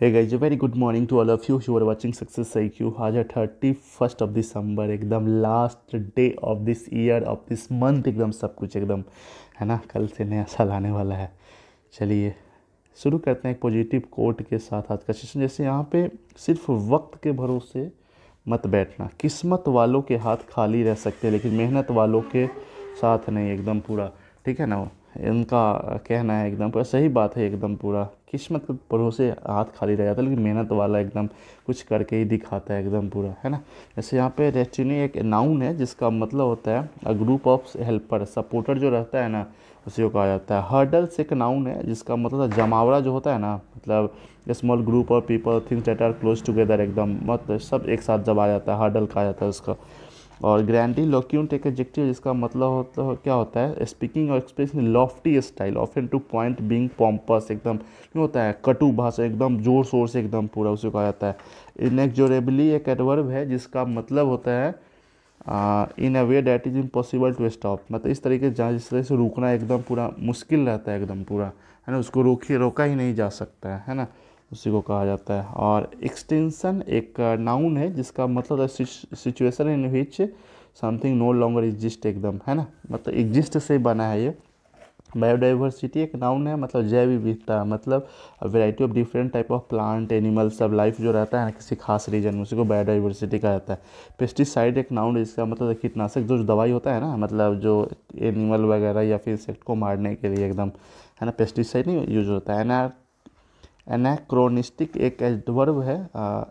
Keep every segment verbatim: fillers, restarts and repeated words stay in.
Hey guys very good morning to all of you you are watching success IQ. आज है thirty first of December, एकदम last day of this year of this month, एकदम सब कुछ एकदम है ना, कल से नया साल आने वाला है। चलिए शुरू करते हैं एक पॉजिटिव कोट के साथ आज का सेशन। जैसे यहाँ पे सिर्फ वक्त के भरोसे मत बैठना, किस्मत वालों के हाथ खाली रह सकते हैं लेकिन मेहनत वालों के साथ नहीं। एकदम पूरा ठीक है ना, इनका कहना है एकदम पूरा सही बात है। एकदम पूरा किस्मत के भरोसे हाथ खाली रह जाता है लेकिन मेहनत वाला एकदम कुछ करके ही दिखाता है एकदम पूरा, है ना। जैसे यहाँ पे डेस्टिनी एक नाउन है जिसका मतलब होता है a group of helper, supporter जो रहता है ना उसी को कहा जाता है। हर्डल्स एक नाउन है जिसका मतलब जमावड़ा जो होता है ना, मतलब small group of people things that are close together, एकदम मतलब सब एक साथ जमा जाता है, हर्डल कहा जाता है उसका। और ग्रैंडी लोक्यूंट एक एडजेक्टिव जिसका मतलब होता है क्या होता है, स्पीकिंग और expression lofty style often to point being pompous, एकदम क्यों होता है कटु भाषा, एकदम जोर शोर से एकदम पूरा उसे कहा जाता है। इनएक्जोरेबली एक एडवर्ब है जिसका मतलब होता है in a way that is impossible to stop, मतलब इस तरीके जहाँ जिस तरह से रोकना एकदम पूरा मुश्किल रहता है एकदम पूरा, है ना, उसको रोकी रोका ही नहीं जा सकता है, है ना, उसी को कहा जाता है। और एक्सटेंशन एक नाउन है जिसका मतलब situation in which something no longer exist, एकदम है ना, मतलब एग्जिस्ट से बना है ये। बायोडाइवर्सिटी एक नाउन है, मतलब जैव विविधता, मतलब variety of different type of plant animal सब लाइफ जो रहता है ना किसी खास रीजन में, उसी को बायोडाइवर्सिटी कहा जाता है। पेस्टिसाइड एक नाउन है जिसका मतलब कीटनाशक जो दवाई होता है ना, मतलब जो एनिमल वगैरह या फिर इंसेक्ट को मारने के लिए एकदम, है ना, पेस्टिसाइड नहीं यूज होता है। एना एनाक्रोनिस्टिक एक एडवर्ब है,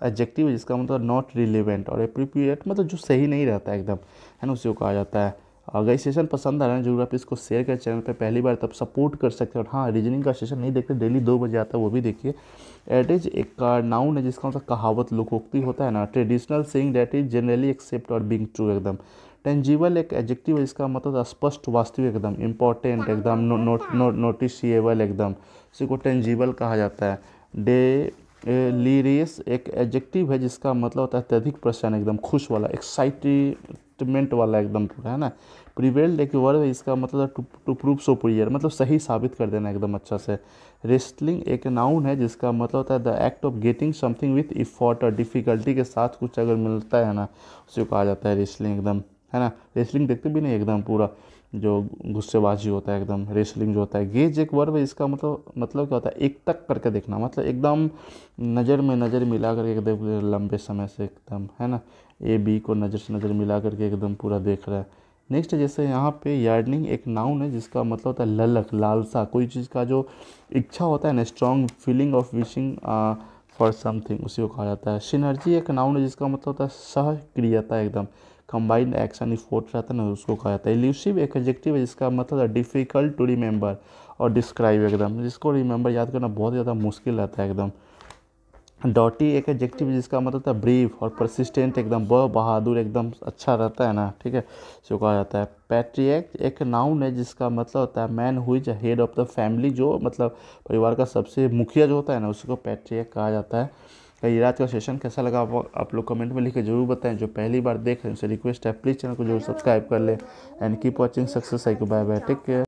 एडजेक्टिव जिसका मतलब नॉट रिलेवेंट और एप्रोप्रिएट, मतलब जो सही नहीं रहता एकदम, है ना, उसी को कहा जाता है। अगर ये सेशन पसंद आ रहा है जरूर आप इसको शेयर करें, चैनल पे पहली बार तब सपोर्ट कर सकते हैं। और हाँ, रीजनिंग का सेशन नहीं देखते, डेली दो बजे आता है वो भी देखिए। एडेज एक का नाउन है जिसका मतलब कहावत लोकोक्ति होता है ना, traditional saying that is generally accept और बीइंग ट्रू एकदम। टेंजिबल एक एडजेक्टिव है जिसका मतलब स्पष्ट वास्तविक एकदम, इम्पॉर्टेंट एकदम, नो, नो, नो, नोटिशिएबल एकदम, इसी को टेंजिबल कहा जाता है। डेलिरियस एक एडजेक्टिव है जिसका मतलब होता है अत्यधिक परेशान एकदम, खुश वाला, एक्साइटमेंट वाला एकदम पूरा, है ना। प्रिवेल एक वर्ब है इसका मतलब टू प्रूव सुपीरियर, मतलब सही साबित कर देना एकदम अच्छा से। रेस्टलिंग एक नाउन है जिसका मतलब होता है the act of getting something with effort और डिफिकल्टी के साथ कुछ अगर मिलता है ना उसे कहा जाता है रेस्टलिंग एकदम, है ना। रेस्लिंग देखते भी नहीं एकदम पूरा जो गुस्सेबाजी होता है एकदम, रेस्लिंग जो होता है। गेज एक वर्ब है इसका मतलब मतलब क्या होता है एक तक करके देखना, मतलब एकदम नज़र में नज़र मिला करके देख लंबे समय से एकदम, है ना, ए बी को नज़र से नज़र मिला करके एकदम पूरा देख रहा है। नेक्स्ट जैसे यहाँ पे यार्डनिंग एक नाउन है जिसका मतलब होता है ललक, लालसा, कोई चीज़ का जो इच्छा होता है ना, strong feeling of wishing for something, उसी को कहा जाता है। सिनर्जी एक नाउन है जिसका मतलब होता है सहक्रियता एकदम, कंबाइंड एक्शन इफोर्ट रहता है ना उसको कहा जाता है। एल्यूसिव एक एडजेक्टिव है जिसका मतलब है डिफ़िकल्ट टू रिमेंबर और डिस्क्राइब एकदम, जिसको रिमेंबर याद करना बहुत ज़्यादा मुश्किल रहता है एकदम। डॉटी एक एडजेक्टिव जिसका मतलब था ब्रीव और परसिस्टेंट एकदम, ब बहादुर एकदम अच्छा रहता है ना, ठीक है, इसको कहा जाता है। पैट्रियर्क एक नाउन है जिसका मतलब होता है man who is head of the family, जो मतलब परिवार का सबसे मुखिया जो होता है ना उसको पैट्रियर्क कहा जाता है। ये रात का सेशन कैसा लगा आप, आप लोग कमेंट में लिख के जरूर बताएं। जो पहली बार देख रहे हैं उनसे रिक्वेस्ट है प्लीज़ चैनल को जरूर सब्सक्राइब कर लें। And keep watching success IQ. Bye bye, take care.